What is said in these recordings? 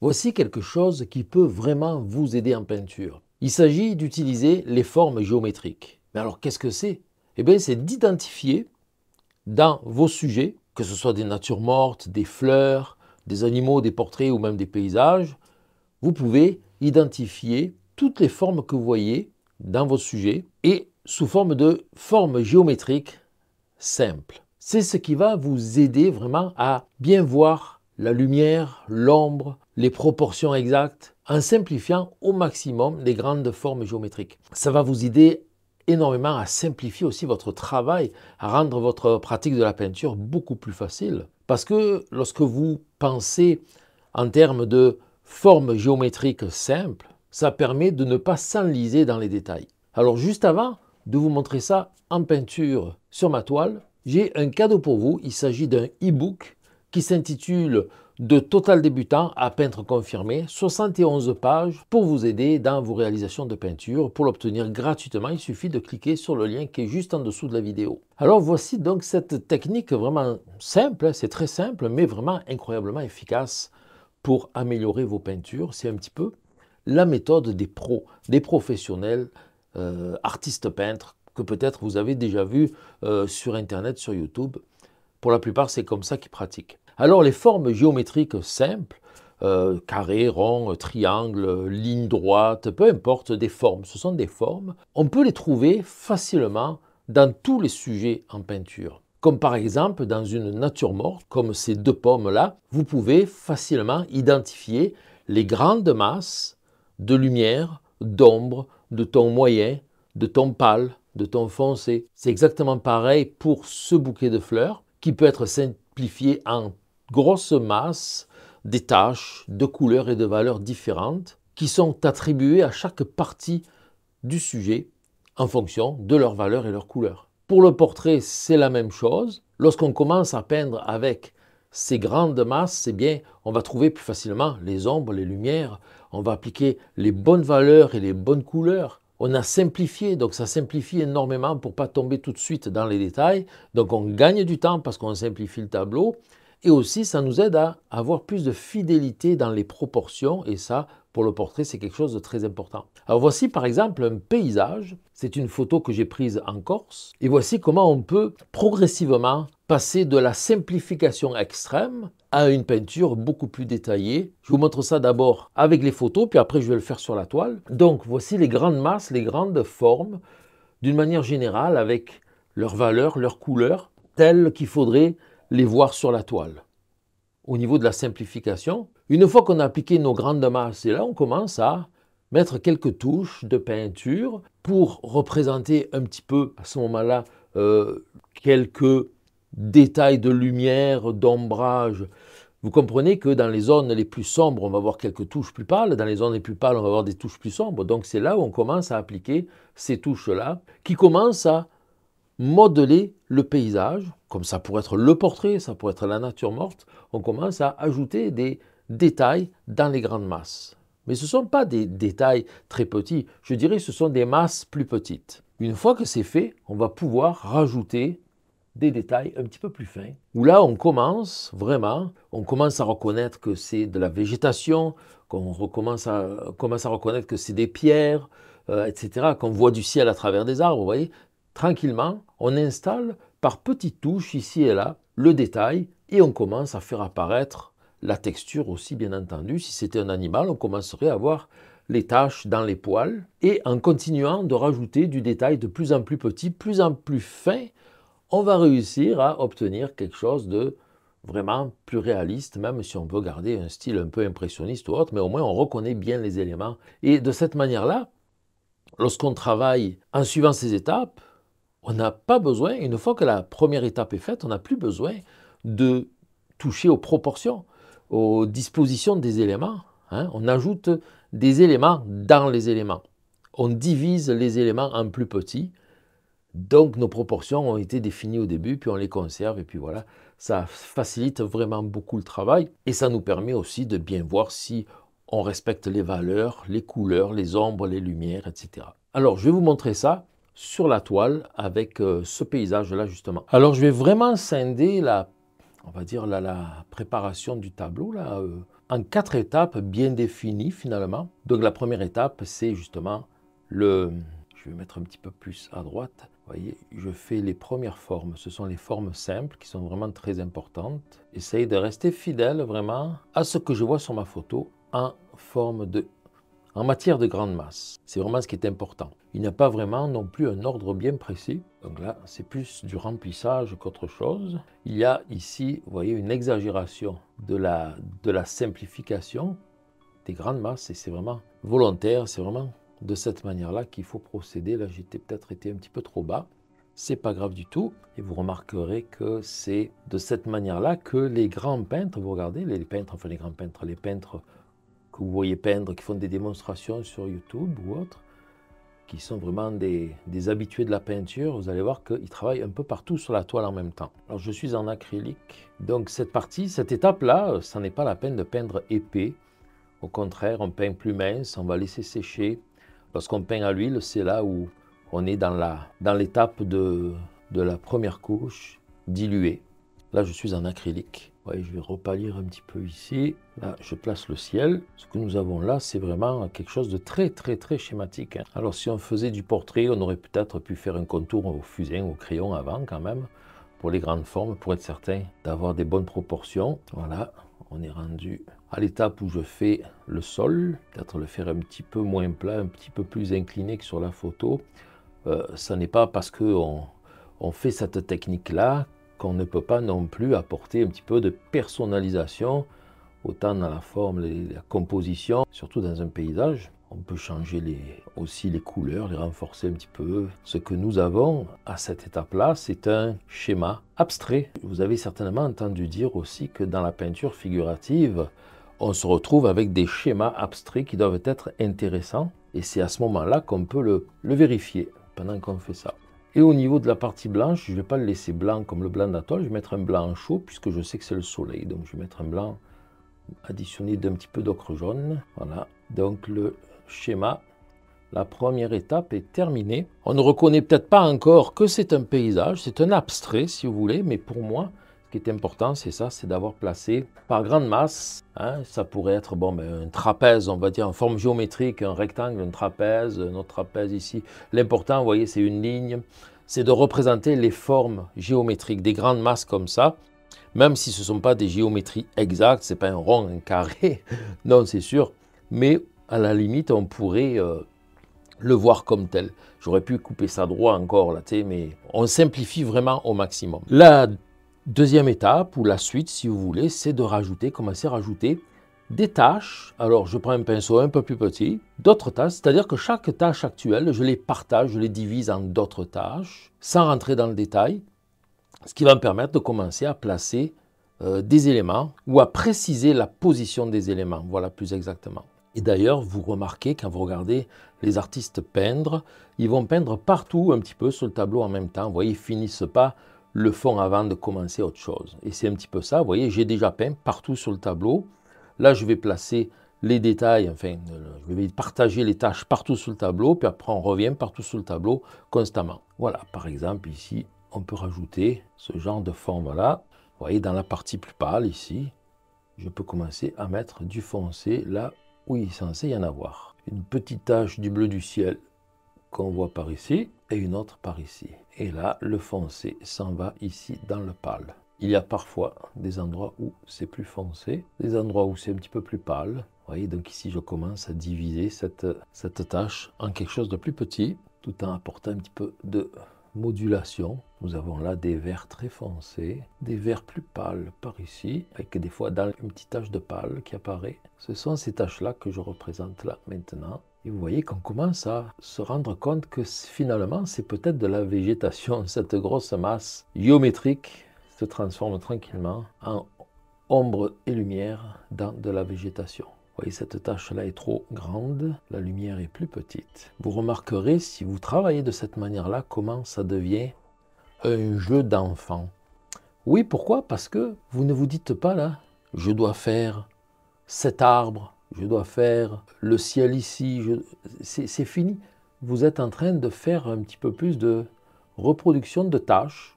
Voici quelque chose qui peut vraiment vous aider en peinture. Il s'agit d'utiliser les formes géométriques. Mais alors qu'est-ce que c'est? Eh bien c'est d'identifier dans vos sujets, que ce soit des natures mortes, des fleurs, des animaux, des portraits ou même des paysages, vous pouvez identifier toutes les formes que vous voyez dans vos sujets et sous forme de formes géométriques simples. C'est ce qui va vous aider vraiment à bien voir la lumière, l'ombre, les proportions exactes, en simplifiant au maximum les grandes formes géométriques. Ça va vous aider énormément à simplifier aussi votre travail, à rendre votre pratique de la peinture beaucoup plus facile. Parce que lorsque vous pensez en termes de formes géométriques simples, ça permet de ne pas s'enliser dans les détails. Alors juste avant de vous montrer ça en peinture sur ma toile, j'ai un cadeau pour vous. Il s'agit d'un e-book qui s'intitule « De total débutant à peintre confirmé », 71 pages pour vous aider dans vos réalisations de peinture. Pour l'obtenir gratuitement, il suffit de cliquer sur le lien qui est juste en dessous de la vidéo. Alors voici donc cette technique vraiment simple, c'est très simple, mais vraiment incroyablement efficace pour améliorer vos peintures. C'est un petit peu la méthode des pros, des professionnels, artistes peintres, que peut-être vous avez déjà vu sur Internet, sur YouTube. Pour la plupart, c'est comme ça qu'ils pratiquent. Alors, les formes géométriques simples, carré, rond, triangle, ligne droite, peu importe, des formes, ce sont des formes. On peut les trouver facilement dans tous les sujets en peinture. Comme par exemple, dans une nature morte, comme ces deux pommes-là, vous pouvez facilement identifier les grandes masses de lumière, d'ombre, de ton moyen, de ton pâle, de ton foncé. C'est exactement pareil pour ce bouquet de fleurs qui peut être simplifié en grosses masses, des taches de couleurs et de valeurs différentes qui sont attribuées à chaque partie du sujet en fonction de leur valeur et leur couleur. Pour le portrait, c'est la même chose. Lorsqu'on commence à peindre avec ces grandes masses, eh bien, on va trouver plus facilement les ombres, les lumières, on va appliquer les bonnes valeurs et les bonnes couleurs. On a simplifié, donc ça simplifie énormément pour ne pas tomber tout de suite dans les détails. Donc on gagne du temps parce qu'on simplifie le tableau. Et aussi, ça nous aide à avoir plus de fidélité dans les proportions. Et ça, pour le portrait, c'est quelque chose de très important. Alors voici par exemple un paysage. C'est une photo que j'ai prise en Corse. Et voici comment on peut progressivement passer de la simplification extrême à une peinture beaucoup plus détaillée. Je vous montre ça d'abord avec les photos, puis après je vais le faire sur la toile. Donc voici les grandes masses, les grandes formes, d'une manière générale, avec leurs valeurs, leurs couleurs, telles qu'il faudrait les voir sur la toile. Au niveau de la simplification, une fois qu'on a appliqué nos grandes masses, et là on commence à mettre quelques touches de peinture pour représenter un petit peu, à ce moment-là, quelques détails de lumière, d'ombrage. Vous comprenez que dans les zones les plus sombres, on va avoir quelques touches plus pâles. Dans les zones les plus pâles, on va avoir des touches plus sombres. Donc c'est là où on commence à appliquer ces touches-là qui commencent à modeler le paysage. Comme ça pourrait être le portrait, ça pourrait être la nature morte. On commence à ajouter des détails dans les grandes masses. Mais ce ne sont pas des détails très petits. Je dirais que ce sont des masses plus petites. Une fois que c'est fait, on va pouvoir rajouter des détails un petit peu plus fins, où là on commence vraiment, on commence à reconnaître que c'est de la végétation, qu'on commence à reconnaître que c'est des pierres, etc., qu'on voit du ciel à travers des arbres, vous voyez. Tranquillement, on installe par petites touches ici et là le détail et on commence à faire apparaître la texture aussi, bien entendu. Si c'était un animal, on commencerait à voir les taches dans les poils et en continuant de rajouter du détail de plus en plus petit, plus en plus fin, on va réussir à obtenir quelque chose de vraiment plus réaliste, même si on peut garder un style un peu impressionniste ou autre, mais au moins on reconnaît bien les éléments. Et de cette manière-là, lorsqu'on travaille en suivant ces étapes, on n'a pas besoin, une fois que la première étape est faite, on n'a plus besoin de toucher aux proportions, aux dispositions des éléments. Hein, on ajoute des éléments dans les éléments. On divise les éléments en plus petits. Donc nos proportions ont été définies au début, puis on les conserve, et puis voilà, ça facilite vraiment beaucoup le travail. Et ça nous permet aussi de bien voir si on respecte les valeurs, les couleurs, les ombres, les lumières, etc. Alors je vais vous montrer ça sur la toile avec ce paysage-là justement. Alors je vais vraiment scinder la, on va dire la préparation du tableau là, en quatre étapes bien définies finalement. Donc la première étape, c'est justement le... Je vais mettre un petit peu plus à droite. Vous voyez, je fais les premières formes. Ce sont les formes simples qui sont vraiment très importantes. Essayez de rester fidèle vraiment à ce que je vois sur ma photo en forme de... En matière de grande masse, c'est vraiment ce qui est important. Il n'y a pas vraiment non plus un ordre bien précis. Donc là, c'est plus du remplissage qu'autre chose. Il y a ici, vous voyez, une exagération de la simplification des grandes masses. Et c'est vraiment volontaire, c'est vraiment de cette manière-là qu'il faut procéder. Là, j'ai peut-être été un petit peu trop bas. C'est pas grave du tout. Et vous remarquerez que c'est de cette manière-là que les grands peintres, vous regardez, les peintres que vous voyez peindre, qui font des démonstrations sur YouTube ou autres, qui sont vraiment des habitués de la peinture, vous allez voir qu'ils travaillent un peu partout sur la toile en même temps. Alors je suis en acrylique, donc cette partie, cette étape-là, ça n'est pas la peine de peindre épais. Au contraire, on peint plus mince, on va laisser sécher. Lorsqu'on peint à l'huile, c'est là où on est dans l'étape de la première couche diluée. Là, je suis en acrylique. Ouais, je vais repalir un petit peu ici. Là, je place le ciel. Ce que nous avons là, c'est vraiment quelque chose de très schématique, hein. Alors, si on faisait du portrait, on aurait peut-être pu faire un contour au fusain, au crayon avant quand même, pour les grandes formes, pour être certain d'avoir des bonnes proportions. Voilà, on est rendu à l'étape où je fais le sol. Peut-être le faire un petit peu moins plat, un petit peu plus incliné que sur la photo. Ça n'est pas parce qu'on fait cette technique-là qu'on ne peut pas non plus apporter un petit peu de personnalisation, autant dans la forme, la composition, surtout dans un paysage. On peut changer aussi les couleurs, les renforcer un petit peu. Ce que nous avons à cette étape-là, c'est un schéma abstrait. Vous avez certainement entendu dire aussi que dans la peinture figurative, on se retrouve avec des schémas abstraits qui doivent être intéressants. Et c'est à ce moment-là qu'on peut le vérifier pendant qu'on fait ça. Et au niveau de la partie blanche, je ne vais pas le laisser blanc comme le blanc d'atoile, je vais mettre un blanc chaud puisque je sais que c'est le soleil. Donc je vais mettre un blanc additionné d'un petit peu d'ocre jaune. Voilà, donc le schéma, la première étape est terminée. On ne reconnaît peut-être pas encore que c'est un paysage, c'est un abstrait si vous voulez, mais pour moi, ce qui est important, c'est ça, c'est d'avoir placé par grande masse, hein, ça pourrait être bon, ben, un trapèze, on va dire, en forme géométrique, un rectangle, un trapèze, un autre trapèze ici. L'important, vous voyez, c'est une ligne, c'est de représenter les formes géométriques, des grandes masses comme ça, même si ce ne sont pas des géométries exactes, ce n'est pas un rond, un carré, non, c'est sûr, mais à la limite, on pourrait le voir comme tel. J'aurais pu couper ça droit encore, là, tu sais, mais on simplifie vraiment au maximum. La deuxième étape, ou la suite si vous voulez, c'est de rajouter, commencer à rajouter des tâches. Alors je prends un pinceau un peu plus petit, d'autres tâches, c'est-à-dire que chaque tâche actuelle, je les partage, je les divise en d'autres tâches, sans rentrer dans le détail, ce qui va me permettre de commencer à placer des éléments, ou à préciser la position des éléments, voilà plus exactement. Et d'ailleurs, vous remarquez, quand vous regardez les artistes peindre, ils vont peindre partout un petit peu sur le tableau en même temps, vous voyez, ils ne finissent pas le fond avant de commencer autre chose. Et c'est un petit peu ça, vous voyez, j'ai déjà peint partout sur le tableau. Là, je vais placer les détails, enfin, je vais partager les tâches partout sur le tableau, puis après, on revient partout sur le tableau constamment. Voilà, par exemple, ici, on peut rajouter ce genre de forme-là. Vous voyez, dans la partie plus pâle, ici, je peux commencer à mettre du foncé là où il est censé y en avoir. Une petite tache du bleu du ciel qu'on voit par ici, et une autre par ici. Et là, le foncé s'en va ici dans le pâle. Il y a parfois des endroits où c'est plus foncé, des endroits où c'est un petit peu plus pâle. Vous voyez, donc ici, je commence à diviser cette tâche en quelque chose de plus petit, tout en apportant un petit peu de modulation. Nous avons là des verts très foncés, des verts plus pâles par ici, avec des fois dans une petite tache de pâle qui apparaît. Ce sont ces taches-là que je représente là maintenant. Et vous voyez qu'on commence à se rendre compte que finalement, c'est peut-être de la végétation. Cette grosse masse géométrique se transforme tranquillement en ombre et lumière dans de la végétation. Vous voyez, cette tache-là est trop grande, la lumière est plus petite. Vous remarquerez, si vous travaillez de cette manière-là, comment ça devient un jeu d'enfant. Oui, pourquoi? Parce que vous ne vous dites pas là, je dois faire cet arbre, je dois faire le ciel ici, c'est fini. Vous êtes en train de faire un petit peu plus de reproduction de tâches,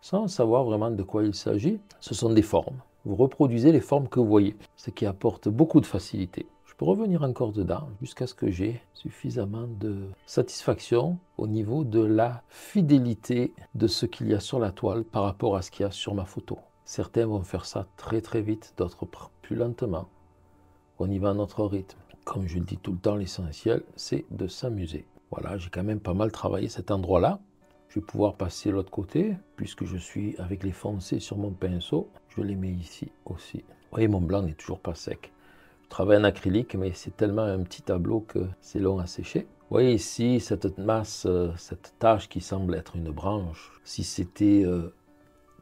sans savoir vraiment de quoi il s'agit. Ce sont des formes, vous reproduisez les formes que vous voyez, ce qui apporte beaucoup de facilité. Je peux revenir encore dedans jusqu'à ce que j'ai suffisamment de satisfaction au niveau de la fidélité de ce qu'il y a sur la toile par rapport à ce qu'il y a sur ma photo. Certains vont faire ça très vite, d'autres plus lentement. On y va à notre rythme. Comme je le dis tout le temps, l'essentiel, c'est de s'amuser. Voilà, j'ai quand même pas mal travaillé cet endroit-là. Je vais pouvoir passer l'autre côté, puisque je suis avec les foncés sur mon pinceau. Je les mets ici aussi. Vous voyez, mon blanc n'est toujours pas sec. Je travaille en acrylique, mais c'est tellement un petit tableau que c'est long à sécher. Vous voyez ici, cette masse, cette tache qui semble être une branche. Si c'était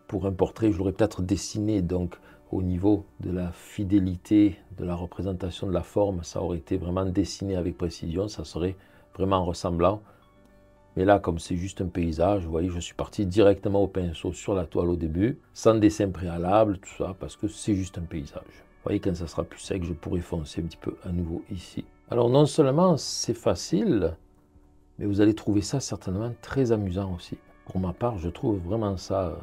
pour un portrait, je l'aurais peut-être dessiné, donc au niveau de la fidélité, de la représentation de la forme, ça aurait été vraiment dessiné avec précision, ça serait vraiment ressemblant. Mais là, comme c'est juste un paysage, vous voyez, je suis parti directement au pinceau sur la toile au début, sans dessin préalable, tout ça, parce que c'est juste un paysage. Vous voyez, quand ça sera plus sec, je pourrai foncer un petit peu à nouveau ici. Alors non seulement c'est facile, mais vous allez trouver ça certainement très amusant aussi. Pour ma part, je trouve vraiment ça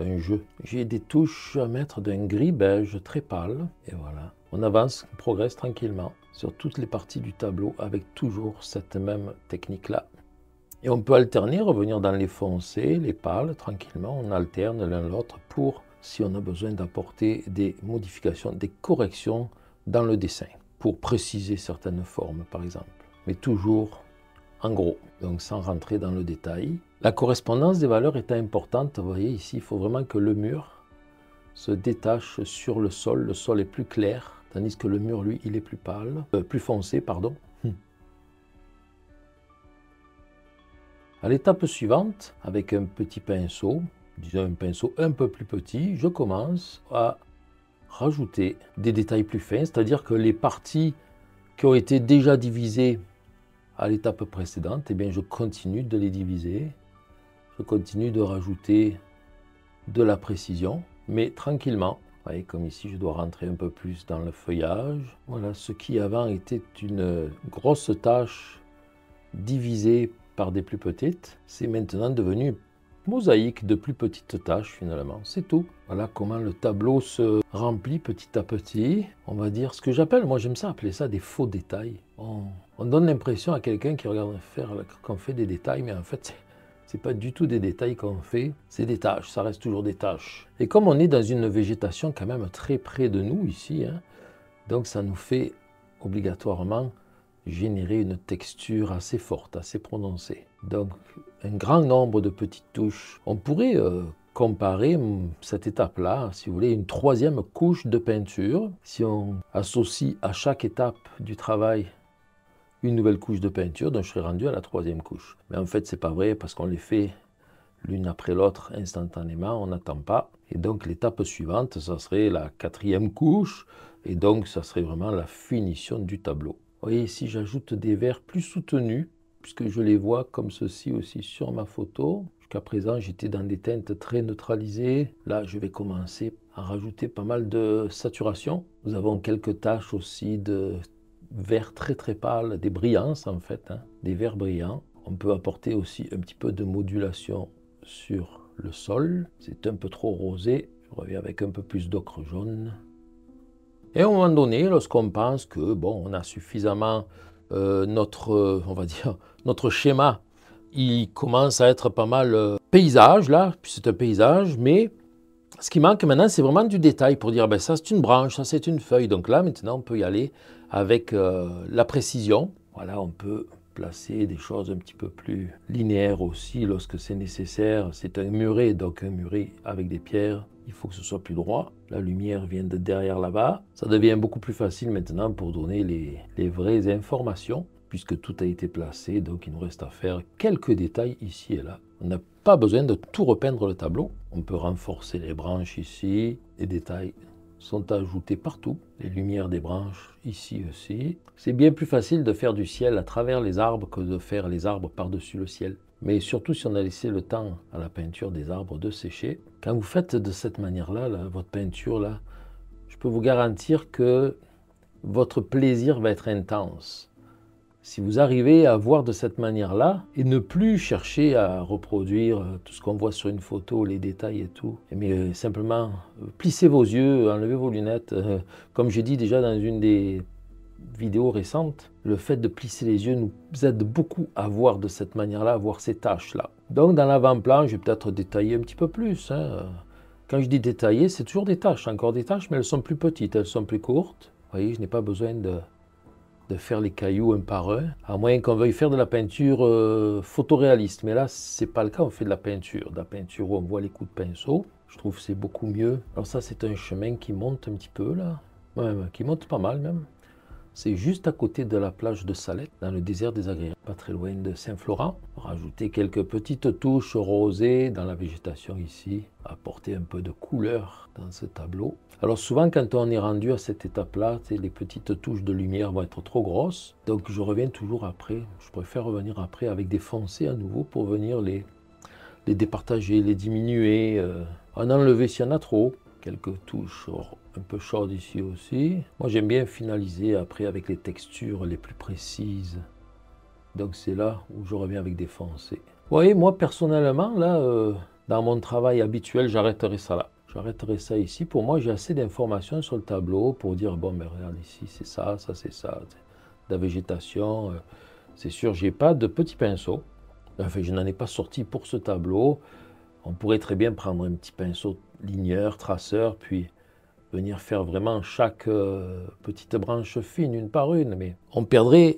un jeu. J'ai des touches à mettre d'un gris beige très pâle, et voilà. On avance, on progresse tranquillement sur toutes les parties du tableau avec toujours cette même technique-là. Et on peut alterner, revenir dans les foncés, les pâles, tranquillement, on alterne l'un l'autre pour, si on a besoin d'apporter des modifications, des corrections dans le dessin, pour préciser certaines formes par exemple, mais toujours en gros, donc sans rentrer dans le détail. La correspondance des valeurs est importante, vous voyez ici, il faut vraiment que le mur se détache sur le sol est plus clair, tandis que le mur, lui, il est plus pâle, plus foncé, pardon. À l'étape suivante, avec un petit pinceau, disons un pinceau un peu plus petit, je commence à rajouter des détails plus fins, c'est-à-dire que les parties qui ont été déjà divisées à l'étape précédente, eh bien je continue de les diviser, je continue de rajouter de la précision, mais tranquillement. Vous voyez, comme ici, je dois rentrer un peu plus dans le feuillage. Voilà, ce qui avant était une grosse tâche divisée par des plus petites, c'est maintenant devenu une mosaïque de plus petites tâches finalement, c'est tout. Voilà comment le tableau se remplit petit à petit, on va dire ce que j'appelle, moi j'aime ça appeler ça des faux détails. On donne l'impression à quelqu'un qui regarde faire qu'on fait des détails, mais en fait c'est pas du tout des détails qu'on fait, c'est des tâches, ça reste toujours des tâches. Et comme on est dans une végétation quand même très près de nous ici, hein, donc ça nous fait obligatoirement générer une texture assez forte, assez prononcée. Donc un grand nombre de petites touches. On pourrait comparer cette étape-là, si vous voulez, une troisième couche de peinture. Si on associe à chaque étape du travail une nouvelle couche de peinture, donc je serais rendu à la troisième couche. Mais en fait, c'est pas vrai parce qu'on les fait l'une après l'autre instantanément, on n'attend pas. Et donc l'étape suivante, ça serait la quatrième couche, et donc ça serait vraiment la finition du tableau. Vous voyez ici, j'ajoute des verts plus soutenus, puisque je les vois comme ceci aussi sur ma photo. Jusqu'à présent, j'étais dans des teintes très neutralisées. Là, je vais commencer à rajouter pas mal de saturation. Nous avons quelques taches aussi de verts très pâles, des brillances en fait, hein, des verts brillants. On peut apporter aussi un petit peu de modulation sur le sol. C'est un peu trop rosé. Je reviens avec un peu plus d'ocre jaune. Et à un moment donné, lorsqu'on pense que bon, on a suffisamment on va dire, notre schéma, il commence à être pas mal paysage là, puis c'est un paysage, mais ce qui manque maintenant, c'est vraiment du détail pour dire ben ça c'est une branche, ça c'est une feuille. Donc là maintenant, on peut y aller avec la précision. Voilà, on peut placer des choses un petit peu plus linéaires aussi lorsque c'est nécessaire. C'est un muret, donc un muret avec des pierres. Il faut que ce soit plus droit. La lumière vient de derrière là-bas. Ça devient beaucoup plus facile maintenant pour donner les vraies informations, puisque tout a été placé, donc il nous reste à faire quelques détails ici et là. On n'a pas besoin de tout repeindre le tableau. On peut renforcer les branches ici. Les détails sont ajoutés partout. Les lumières des branches ici aussi. C'est bien plus facile de faire du ciel à travers les arbres que de faire les arbres par-dessus le ciel. Mais surtout si on a laissé le temps à la peinture des arbres de sécher. Quand vous faites de cette manière-là, votre peinture, là, je peux vous garantir que votre plaisir va être intense. Si vous arrivez à voir de cette manière-là et ne plus chercher à reproduire tout ce qu'on voit sur une photo, les détails et tout, mais simplement plissez vos yeux, enlevez vos lunettes. Comme j'ai dit déjà dans une des vidéos récentes, le fait de plisser les yeux nous aide beaucoup à voir de cette manière-là, à voir ces tâches-là. Donc dans l'avant-plan, je vais peut-être détailler un petit peu plus. Quand je dis détailler, c'est toujours des tâches, encore des tâches, mais elles sont plus petites, elles sont plus courtes. Vous voyez, je n'ai pas besoin de faire les cailloux un par un, à moins qu'on veuille faire de la peinture photoréaliste. Mais là, c'est pas le cas, on fait de la peinture où on voit les coups de pinceau. Je trouve que c'est beaucoup mieux. Alors ça, c'est un chemin qui monte un petit peu là, ouais, qui monte pas mal même. C'est juste à côté de la plage de Salette, dans le désert des Agréats, pas très loin de Saint-Florent. Rajouter quelques petites touches rosées dans la végétation ici, apporter un peu de couleur dans ce tableau. Alors souvent, quand on est rendu à cette étape-là, les petites touches de lumière vont être trop grosses. Donc je reviens toujours après, je préfère revenir après avec des foncés à nouveau pour venir les départager, les diminuer, en enlever s'il y en a trop. Quelques touches un peu chaudes ici aussi. Moi, j'aime bien finaliser après avec les textures les plus précises. Donc, c'est là où je reviens avec des foncés. Vous voyez, moi, personnellement, là, dans mon travail habituel, j'arrêterai ça là. J'arrêterai ça ici. Pour moi, j'ai assez d'informations sur le tableau pour dire, bon, ben, regarde ici, c'est ça, ça, c'est ça. La végétation, c'est sûr, j'ai pas de petits pinceaux. Enfin, je n'en ai pas sorti pour ce tableau. On pourrait très bien prendre un petit pinceau ligneur, traceur, puis venir faire vraiment chaque petite branche fine, une par une. Mais on perdrait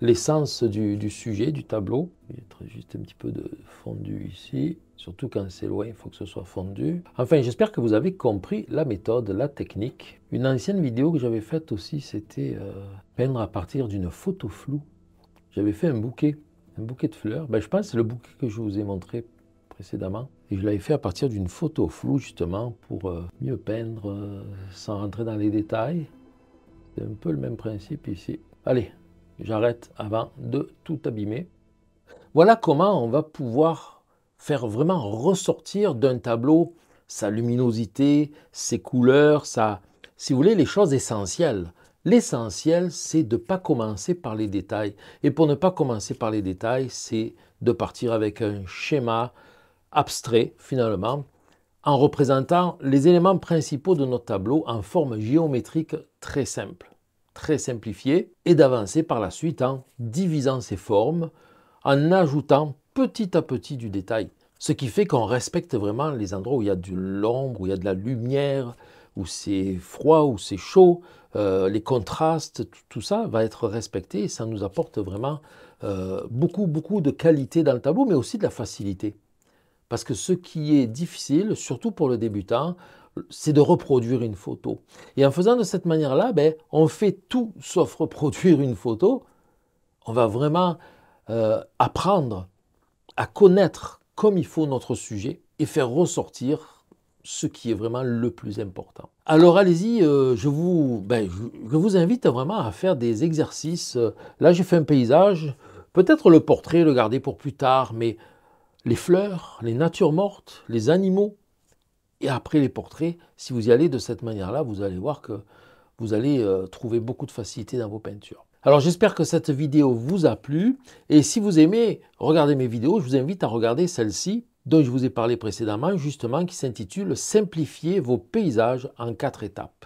l'essence du sujet, du tableau. Il y a juste un petit peu de fondu ici. Surtout quand c'est loin, il faut que ce soit fondu. Enfin, j'espère que vous avez compris la méthode, la technique. Une ancienne vidéo que j'avais faite aussi, c'était peindre à partir d'une photo floue. J'avais fait un bouquet de fleurs. Ben, je pense que c'est le bouquet que je vous ai montré précédemment. Et je l'avais fait à partir d'une photo floue, justement, pour mieux peindre sans rentrer dans les détails. C'est un peu le même principe ici. Allez, j'arrête avant de tout abîmer. Voilà comment on va pouvoir faire vraiment ressortir d'un tableau sa luminosité, ses couleurs, sa... si vous voulez, les choses essentielles. L'essentiel, c'est de ne pas commencer par les détails. Et pour ne pas commencer par les détails, c'est de partir avec un schéma abstrait finalement, en représentant les éléments principaux de notre tableau en forme géométrique très simple, très simplifiée, et d'avancer par la suite en divisant ces formes, en ajoutant petit à petit du détail. Ce qui fait qu'on respecte vraiment les endroits où il y a de l'ombre, où il y a de la lumière, où c'est froid, où c'est chaud, les contrastes, tout ça va être respecté et ça nous apporte vraiment beaucoup de qualité dans le tableau, mais aussi de la facilité. Parce que ce qui est difficile, surtout pour le débutant, c'est de reproduire une photo. Et en faisant de cette manière-là, ben, on fait tout sauf reproduire une photo. On va vraiment apprendre à connaître comme il faut notre sujet et faire ressortir ce qui est vraiment le plus important. Alors allez-y, je vous invite vraiment à faire des exercices. Là, j'ai fait un paysage, peut-être le portrait, le garder pour plus tard, mais... les fleurs, les natures mortes, les animaux, et après les portraits, si vous y allez de cette manière-là, vous allez voir que vous allez trouver beaucoup de facilité dans vos peintures. Alors j'espère que cette vidéo vous a plu, et si vous aimez regarder mes vidéos, je vous invite à regarder celle-ci, dont je vous ai parlé précédemment, justement, qui s'intitule « Simplifier vos paysages en 4 étapes ».